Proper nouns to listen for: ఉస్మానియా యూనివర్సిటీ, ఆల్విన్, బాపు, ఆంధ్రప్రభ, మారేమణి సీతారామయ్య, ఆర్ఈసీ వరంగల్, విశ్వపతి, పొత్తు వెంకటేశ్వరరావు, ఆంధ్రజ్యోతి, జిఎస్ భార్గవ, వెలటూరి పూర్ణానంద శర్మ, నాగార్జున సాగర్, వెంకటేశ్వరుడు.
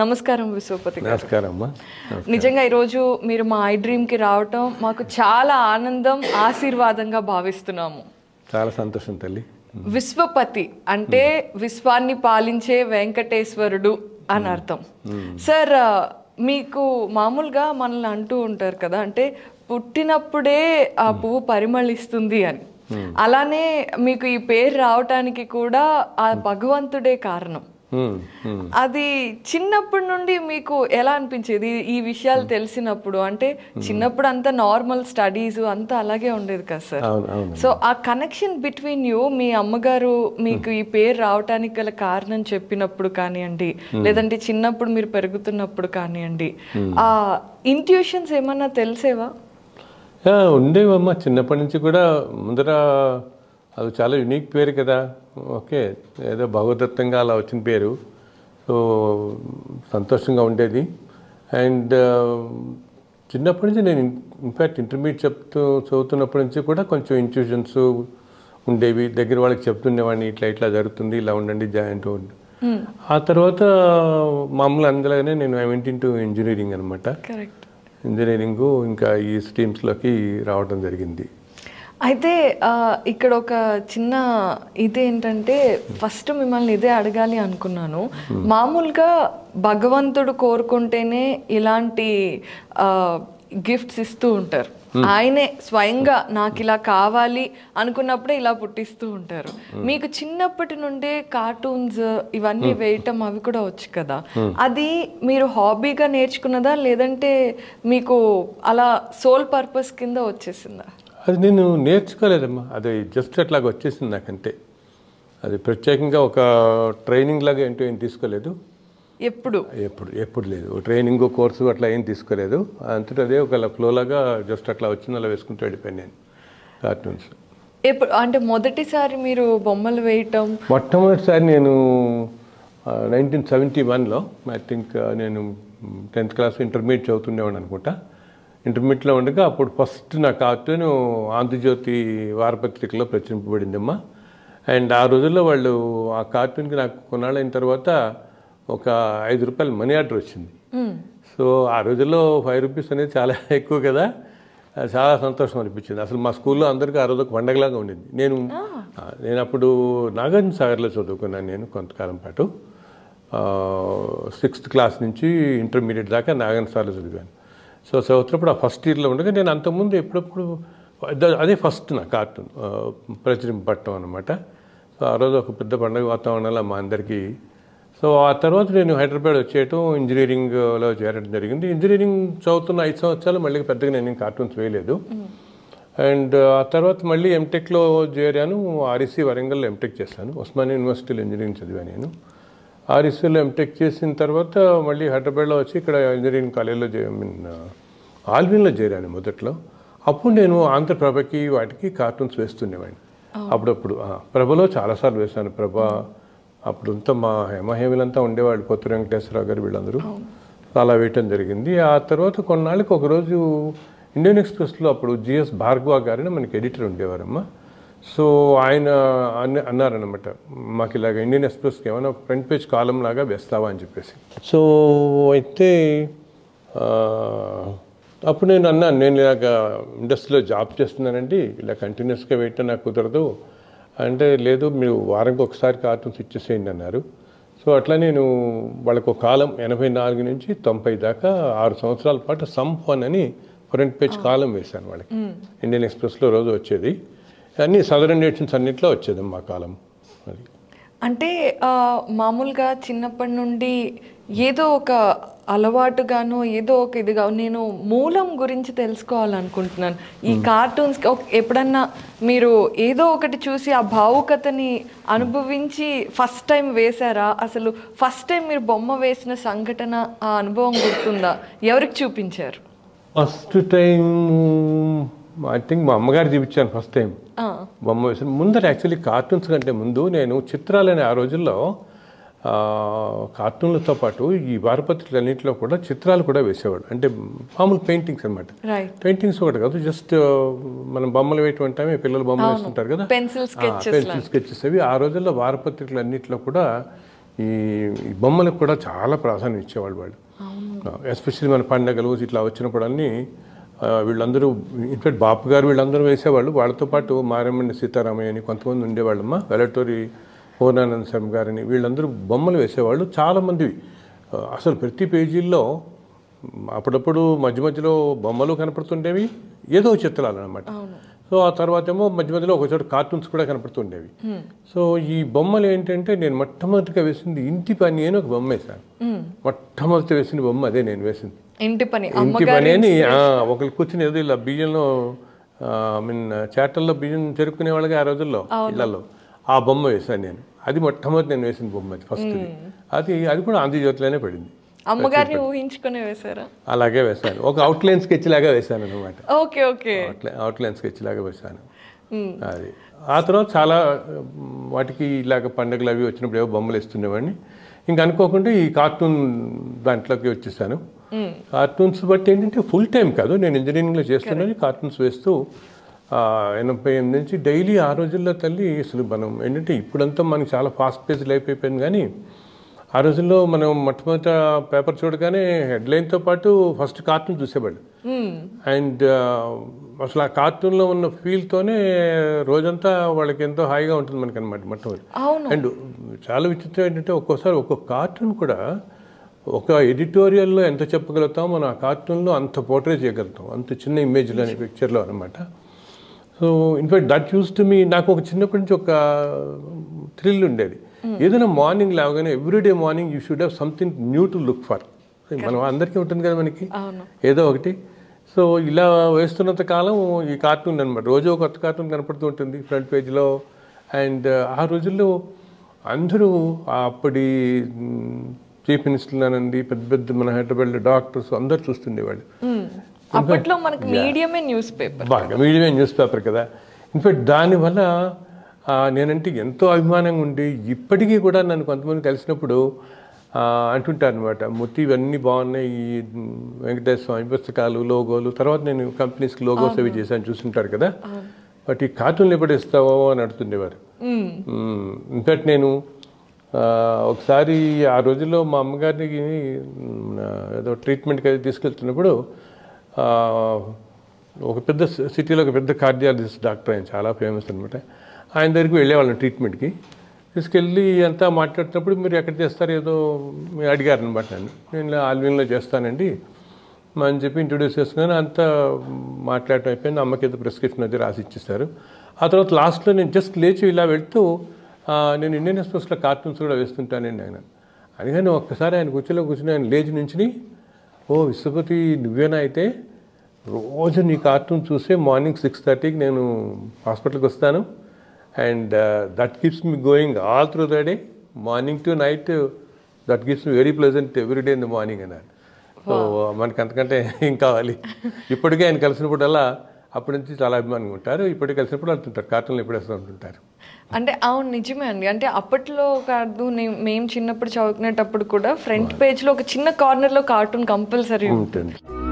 నమస్కారం విశ్వపతి. నమస్కారం అమ్మా. నిజంగా ఈరోజు మీరు మా ఐ డ్రీమ్కి రావటం మాకు చాలా ఆనందం, ఆశీర్వాదంగా భావిస్తున్నాము. చాలా సంతోషం తల్లి. విశ్వపతి అంటే విశ్వాన్ని పాలించే వెంకటేశ్వరుడు అని అర్థం. సార్, మీకు మామూలుగా మనల్ని అంటూ ఉంటారు కదా, అంటే పుట్టినప్పుడే ఆ పువ్వు పరిమళిస్తుంది అని. అలానే మీకు ఈ పేరు రావటానికి కూడా ఆ భగవంతుడే కారణం. అది చిన్నప్పటి నుండి మీకు ఎలా అనిపించేది ఈ విషయాలు తెలిసినప్పుడు? అంటే చిన్నప్పుడు అంతా నార్మల్ స్టడీస్ అంతా అలాగే ఉండేది కదా సార్. సో ఆ కనెక్షన్ బిట్వీన్ యూ, మీ అమ్మగారు మీకు ఈ పేరు రావటానికి గల కారణం చెప్పినప్పుడు కానివ్వండి, లేదంటే చిన్నప్పుడు మీరు పెరుగుతున్నప్పుడు కానివ్వండి, ఆ ఇంట్యూషన్స్ ఏమన్నా తెలిసేవా? ఉండేవమ్మా. చిన్నప్పటి నుంచి కూడా ముందర అది చాలా యూనిక్ పేరు కదా. ఓకే, ఏదో భగవదత్తంగా అలా వచ్చిన పేరు. సో సంతోషంగా ఉండేది. అండ్ చిన్నప్పటి నుంచి నేను ఇన్ఫ్యాక్ట్ ఇంటర్మీడియట్ చదువుతున్నప్పటి నుంచి కూడా కొంచెం ఇన్స్టిట్యూషన్స్ ఉండేవి. దగ్గర వాళ్ళకి చెప్తుండేవాడిని, ఇట్లా ఇట్లా జరుగుతుంది, ఇలా ఉండండి, జాయింట్ ఉండి. ఆ తర్వాత మామూలు అందులోనే నేను ఐవెంట్ ఇంటూ ఇంజనీరింగ్ అనమాట. ఇంజనీరింగు ఇంకా ఈ స్ట్రీమ్స్లోకి రావడం జరిగింది. అయితే ఇక్కడ ఒక చిన్న ఇదేంటంటే, ఫస్ట్ మిమ్మల్ని ఇదే అడగాలి అనుకున్నాను. మామూలుగా భగవంతుడు కోరుకుంటేనే ఇలాంటి గిఫ్ట్స్ ఇస్తూ ఉంటారు. ఆయనే స్వయంగా నాకు ఇలా కావాలి అనుకున్నప్పుడే ఇలా పుట్టిస్తూ ఉంటారు. మీకు చిన్నప్పటి నుండే కార్టూన్స్ ఇవన్నీ వేయటం అవి కూడా వచ్చు కదా, అది మీరు హాబీగా నేర్చుకున్నదా లేదంటే మీకు అలా సోల్ పర్పస్ కింద వచ్చేసిందా? అది నేను నేర్చుకోలేదమ్మా, అది జస్ట్ అట్లాగా వచ్చేసింది నాకంటే. అది ప్రత్యేకంగా ఒక ట్రైనింగ్ లాగా ఏంటో ఏం తీసుకోలేదు. ఎప్పుడు లేదు ట్రైనింగ్ కోర్సు అట్లా ఏం తీసుకోలేదు. అంతటా అదే ఒక ఫ్లోలాగా జస్ట్ అట్లా వచ్చింది, అలా వేసుకుంటూ వెళ్ళిపోయాను నేను కార్టూన్స్. ఎప్పుడు అంటే మొదటిసారి మీరు బొమ్మలు వేయటం? మొట్టమొదటిసారి నేను 1971లో, ఐ థింక్ నేను 10th క్లాస్ ఇంటర్మీడియట్ చదువుతుండేవాడిని అనుకుంటా. ఇంటర్మీడియట్లో ఉండగా అప్పుడు ఫస్ట్ నా కార్టూన్ ఆంధ్రజ్యోతి వారపత్రికలో ప్రచురింపబడిందమ్మా. అండ్ ఆ రోజుల్లో వాళ్ళు ఆ కార్టూన్కి నాకు కొన్నాళ్ళైన తర్వాత ఒక ₹5 మనీ ఆర్డర్ వచ్చింది. సో ఆ రోజుల్లో ₹5 అనేది చాలా ఎక్కువ కదా. చాలా సంతోషం అనిపించింది. అసలు మా స్కూల్లో అందరికీ ఆ రోజు ఒక పండగలాగా ఉండింది. నేను అప్పుడు నాగార్జున సాగర్లో చదువుకున్నాను. నేను కొంతకాలం పాటు 6th క్లాస్ నుంచి ఇంటర్మీడియట్ దాకా నాగార్జున సాగర్లో చదివాను. సో చదువుతున్నప్పుడు ఆ ఫస్ట్ ఇయర్లో ఉండగా నేను అంతకుముందు ఎప్పుడప్పుడు అదే ఫస్ట్ నా కార్టూన్ ప్రచురింపట్టడం అనమాట. సో ఆ రోజు ఒక పెద్ద పండుగ వాతావరణంలో మా అందరికీ. సో ఆ తర్వాత నేను హైదరాబాద్ వచ్చేయటం, ఇంజనీరింగ్లో చేరడం జరిగింది. ఇంజనీరింగ్ చదువుతున్న 5 సంవత్సరాలు మళ్ళీ పెద్దగా నేను కార్టూన్స్ వేయలేదు. అండ్ ఆ తర్వాత మళ్ళీ ఎంటెక్లో చేరాను. ఆర్ఈసీ వరంగల్లో ఎంటెక్ చేశాను. ఉస్మానియా యూనివర్సిటీలో ఇంజనీరింగ్ చదివాను నేను. ఆర్ఎస్యూలో ఎంటెక్ చేసిన తర్వాత మళ్ళీ హైదరాబాద్లో వచ్చి ఇక్కడ ఇంజనీరింగ్ కాలేజ్లో ఆల్విన్లో చేరాను మొదట్లో. అప్పుడు నేను ఆంధ్రప్రభకి వాటికి కార్టూన్స్ వేస్తుండేవాడిని అప్పుడప్పుడు. ప్రభలో చాలాసార్లు వేశాను. ప్రభ అప్పుడంతా మా హేమహేమిలంతా ఉండేవాళ్ళు, పొత్తు వెంకటేశ్వరరావు గారు వీళ్ళందరూ. అలా వేయటం జరిగింది. ఆ తర్వాత కొన్నాళ్ళకి ఒకరోజు ఇండియన్ ఎక్స్ప్రెస్లో అప్పుడు జిఎస్ భార్గవ గారిని మనకి ఎడిటర్ ఉండేవారమ్మా. సో ఆయన అన్నారనమాట, మాకు ఇలాగ ఇండియన్ ఎక్స్ప్రెస్కి ఏమైనా ఒక ఫ్రంట్ పేజ్ కాలం లాగా వేస్తావా అని చెప్పేసి. సో అయితే అప్పుడు నేను అన్నాను, నేను ఇలాగ ఇండస్ట్రీలో జాబ్ చేస్తున్నానండి, ఇలా కంటిన్యూస్గా వేయటం నాకు కుదరదు అంటే, లేదు మీరు వారానికి ఒకసారి కార్టూన్స్ ఇచ్చేసేయండి అన్నారు. సో అట్లా నేను వాళ్ళకు కాలం 84 నుంచి 90 దాకా 6 సంవత్సరాల పాటు సంఫన్ అని ఫ్రంట్ పేజ్ కాలం వేశాను వాళ్ళకి. ఇండియన్ ఎక్స్ప్రెస్లో రోజు వచ్చేది, అన్ని సదరన్ నేషన్స్ అన్నిట్లో వచ్చేది మా కాలం. అది అంటే మామూలుగా చిన్నప్పటి నుండి ఏదో ఒక అలవాటుగాను ఏదో ఒక ఇదిగా నేను మూలం గురించి తెలుసుకోవాలనుకుంటున్నాను ఈ కార్టూన్స్. ఎప్పుడన్నా మీరు ఏదో ఒకటి చూసి ఆ భావుకతని అనుభవించి ఫస్ట్ టైం వేశారా? అసలు ఫస్ట్ టైం మీరు బొమ్మ వేసిన సంఘటన, ఆ అనుభవం గుర్తుందా? ఎవరికి చూపించారు ఫస్ట్ టైం? ఐ థింక్ మా అమ్మగారు చూపించాను ఫస్ట్ టైం బొమ్మ వేసిన. ముందర యాక్చువల్లీ కార్టూన్స్ కంటే ముందు నేను చిత్రాలని ఆ రోజుల్లో కార్టూన్లతో పాటు ఈ వారపత్రికలన్నింటిలో కూడా చిత్రాలు కూడా వేసేవాడు. అంటే మామూలు పెయింటింగ్స్ అనమాట. పెయింటింగ్స్ ఒకటి కాదు, జస్ట్ మనం బొమ్మలు వేయటువంటి టైం పిల్లలు బొమ్మలు వేస్తుంటారు కదా, పెన్సిల్ స్కెచెస్ అవి. ఆ రోజుల్లో వారపత్రికలన్నింటిలో కూడా బొమ్మలకు కూడా చాలా ప్రాధాన్యం ఇచ్చేవాళ్ళు వాళ్ళు. ఎస్పెషల్లీ మన పండగలు ఇట్లా వచ్చినప్పుడన్నీ వీళ్ళందరూ ఇన్ఫాక్ట్ బాపు గారు వీళ్ళందరూ వేసేవాళ్ళు. వాళ్ళతో పాటు మారేమణి సీతారామయ్య అని కొంతమంది ఉండేవాళ్ళమ్మ, వెలటూరి పూర్ణానంద శర్మ గారని వీళ్ళందరూ బొమ్మలు వేసేవాళ్ళు. చాలామందివి అసలు ప్రతి పేజీల్లో అప్పుడప్పుడు మధ్య మధ్యలో బొమ్మలు కనపడుతుండేవి, ఏదో చిత్రాలు అనమాట. సో ఆ తర్వాత ఏమో మధ్య మధ్యలో ఒకచోట కార్టూన్స్ కూడా కనపడుతుండేవి. సో ఈ బొమ్మలు ఏంటంటే నేను మొట్టమొదటిగా వేసింది ఇంటి పని అని ఒక బొమ్మ వేశాను. మొట్టమొదటి వేసిన బొమ్మ అదే నేను వేసింది, ఇంటి పని అని. ఒకరు కూర్చుని ఏదో ఇలా బియ్యంలో ఐ మీన్ చేటల్లో బియ్యం చెరుక్కునే వాళ్ళకి ఆ రోజుల్లో ఇళ్లలో ఆ బొమ్మ వేశాను నేను. అది మొట్టమొదటి నేను వేసిన బొమ్మ అది ఫస్ట్. అది కూడా ఆంధ్రజ్యోతిలోనే పడింది. అమ్మగారిని ఊహించుకునే వేశారా? అలాగే వేశాను, ఒక అవుట్లైన్ స్కెచ్ లాగా వేశాను అనమాట. అవుట్లైన్ స్కెచ్ లాగా వేశాను అది. ఆ తర్వాత చాలా వాటికి ఇలాగ పండుగలు అవి వచ్చినప్పుడు ఏవో బొమ్మలు వేస్తుండేవాడిని. ఇంకా అనుకోకుండా ఈ కార్టూన్ దాంట్లోకి వచ్చేసాను. కార్టూన్స్ బట్టి ఏంటంటే ఫుల్ టైం కాదు, నేను ఇంజనీరింగ్లో చేస్తున్నాను. కార్టూన్స్ వేస్తూ 88 నుంచి డైలీ ఆ రోజుల్లో తల్లి అసలు మనం ఏంటంటే ఇప్పుడంతా మనకి చాలా ఫాస్ట్ పేజ్డ్ లైఫ్ అయిపోయింది, కానీ ఆ రోజుల్లో మనం మొట్టమొదట పేపర్ చూడగానే హెడ్లైన్తో పాటు ఫస్ట్ కార్టూన్ చూసేవాళ్ళు. అండ్ అసలు ఆ కార్టూన్లో ఉన్న ఫీల్తోనే రోజంతా వాళ్ళకి ఎంతో హాయిగా ఉంటుంది మనకి అనమాట మొట్టమొదటి. అండ్ చాలా విచిత్రం ఏంటంటే ఒక్కోసారి ఒక్కొక్క కార్టూన్ కూడా ఒక ఎడిటోరియల్లో ఎంత చెప్పగలుగుతాం మనం, ఆ కార్టూన్లో అంత పోర్ట్రేట్ చేయగలుగుతాం, అంత చిన్న ఇమేజ్లో అనే పిక్చర్లో అనమాట. So in fact that use to me. నాకు ఒక చిన్నప్పటి నుంచి ఒక థ్రిల్ ఉండేది, ఏదైనా మార్నింగ్ లేవగానే everyday morning you should have something new to look for. మనం అందరికీ ఉంటుంది కదా మనకి ఏదో ఒకటి. సో ఇలా వేస్తున్నంత కాలం ఈ కార్టూన్ అనమాట, రోజు ఒక కొత్త కార్టూన్ కనపడుతూ ఉంటుంది ఫ్రంట్ పేజ్లో. అండ్ ఆ రోజుల్లో అందరూ అప్పటి చీఫ్ మినిస్టర్లు అనండి, పెద్ద పెద్ద మన హైదరాబాద్లో డాక్టర్స్ అందరు చూస్తుండేవాళ్ళు. అప్పట్లో మనకి మీడియమే న్యూస్ పేపర్, బాగా మీడియమే న్యూస్ పేపర్ కదా. ఇన్ఫాక్ట్ దానివల్ల నేనంటే ఎంతో అభిమానంగా ఉండి ఇప్పటికీ కూడా నన్ను కొంతమంది కలిసినప్పుడు అంటుంటాను అనమాట, మొత్తం ఇవన్నీ బాగున్నాయి ఈ వెంకటేశ్వర స్వామి పుస్తకాలు, లోగోలు. తర్వాత నేను కంపెనీస్కి లోగోస్ అవి చేశాను, చూస్తుంటారు కదా. బట్ ఈ కార్టూన్లు ఎప్పుడేస్తావో అని అడుగుతుండేవారు. ఇన్ఫాక్ట్ నేను ఒకసారి ఆ రోజుల్లో మా అమ్మగారికి ఏదో ట్రీట్మెంట్కి అది తీసుకెళ్తున్నప్పుడు ఒక పెద్ద సిటీలో ఒక పెద్ద కార్డియాలజిస్ట్ డాక్టర్, ఆయన చాలా ఫేమస్ అనమాట. ఆయన దగ్గరికి వెళ్ళేవాళ్ళం ట్రీట్మెంట్కి, తీసుకెళ్ళి అంతా మాట్లాడుతున్నప్పుడు మీరు ఎక్కడ చేస్తారు ఏదో మీరు అడిగారు అనమాట. నేను ఆల్విన్లో చేస్తానండి అని చెప్పి ఇంట్రొడ్యూస్ చేస్తున్నాను. అంతా మాట్లాడటం అయిపోయింది, అమ్మకి ఏదో ప్రిస్క్రిప్షన్ అది రాసి ఇచ్చేస్తారు. ఆ తర్వాత లాస్ట్లో నేను జస్ట్ లేచి ఇలా వెళ్తూ నేను ఇండియన్ ఎక్స్ప్రెస్లో కార్టూన్స్ కూడా వేస్తుంటానండి ఆయన అదిగాని. ఒక్కసారి ఆయన కూర్చుని ఆయన లేచి నుంచి, ఓ విశ్వపతి నువ్వేనా అయితే, రోజు నీ కార్టూన్ చూసే మార్నింగ్ 6:30కి నేను హాస్పిటల్కి వస్తాను. And that keeps me going all through the day, morning to night. That gives me very pleasant every day in the morning. And so, మనకి అంతకంటే ఏం కావాలి. ఇప్పటికే ఆయన కలిసినప్పుడల్లా అప్పటి నుంచి చాలా అభిమానంగా ఉంటారు, ఇప్పటికి కలిసినప్పుడు అంటుంటారు కార్టూన్లు ఎప్పుడేస్తూ ఉంటుంటారు అంటే. అవును నిజమే అండి. అంటే అప్పట్లో కార్టూన్ మేము చిన్నప్పుడు చదువుకునేటప్పుడు కూడా ఫ్రంట్ పేజ్లో ఒక చిన్న కార్నర్లో కార్టూన్ కంపల్సరీ ఉంటుంది.